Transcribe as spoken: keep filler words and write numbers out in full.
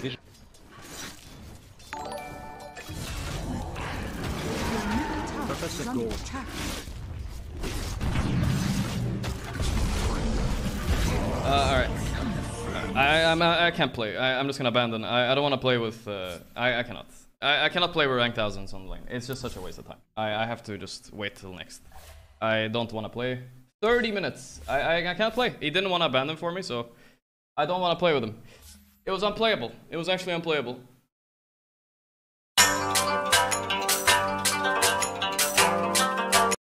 Wiesz... Professor Gold. Uh, alright. I, I'm, I can't play. I, I'm just gonna abandon. I, I don't wanna play with... Uh, I, I cannot. I, I cannot play with rank thousands on the lane. It's just such a waste of time. I, I have to just wait till next. I don't wanna play. thirty minutes! I, I, I can't play. He didn't wanna abandon for me, so... I don't wanna play with him. It was unplayable. It was actually unplayable.